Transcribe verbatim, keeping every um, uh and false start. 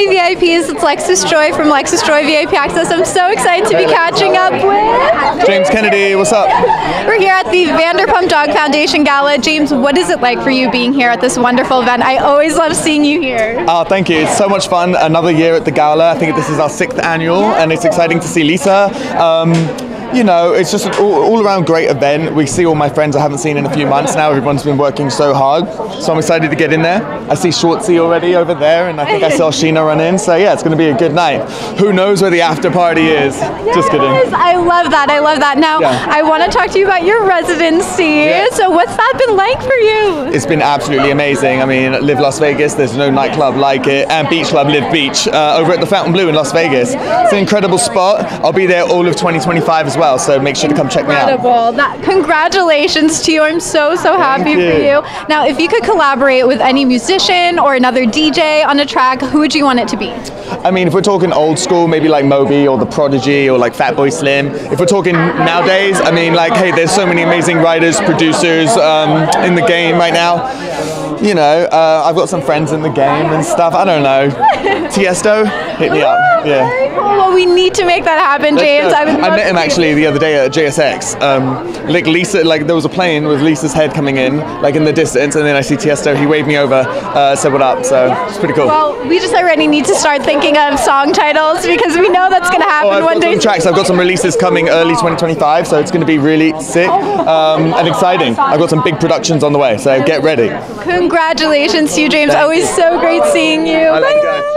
Hey V I Ps, it's Lexus Troy from Lexus Troy V I P Access. I'm so excited to be catching up with James Kennedy. What's up? We're here at the Vanderpump Dog Foundation Gala. James, what is it like for you being here at this wonderful event? I always love seeing you here. Oh, thank you. It's so much fun. Another year at the gala. I think this is our sixth annual, and it's exciting to see Lisa. Um, You know, it's just an all-around great event. We see all my friends I haven't seen in a few months now. Everyone's been working so hard, so I'm excited to get in there. I see Shortsy already over there, and I think I saw Sheena run in. So yeah, it's going to be a good night. Who knows where the after party is? Yes, just kidding. I love that. I love that. Now, yeah. I want to talk to you about your residency. Yeah. So what's that been like for you? It's been absolutely amazing. I mean, Live Las Vegas, there's no nightclub like it, and Beach Club Live Beach uh, over at the Fontainebleau in Las Vegas. It's an incredible spot. I'll be there all of twenty twenty-five as well. Well, so make sure to come check me out. Incredible. That, congratulations to you. I'm so, so happy for you. Now, if you could collaborate with any musician or another D J on a track, who would you want it to be? I mean, if we're talking old school, maybe like Moby or The Prodigy or like Fatboy Slim. If we're talking nowadays, I mean, like, hey, there's so many amazing writers, producers um, in the game right now. You know, uh, I've got some friends in the game and stuff. I don't know. Tiesto, hit me up. Yeah. Very cool. Well, we need to make that happen, James. I, I met him actually the other day at J S X. Um, like Lisa, like there was a plane with Lisa's head coming in, like in the distance, and then I see Tiesto. He waved me over, uh, said what up. So it's pretty cool. Well, we just already need to start thinking of song titles because we know that's going to happen oh, I've one got day. Some tracks. I've got some releases coming early twenty twenty-five, so it's going to be really sick um, and exciting. I've got some big productions on the way, so get ready. Congratulations to you, James. Always so great seeing you. Bye.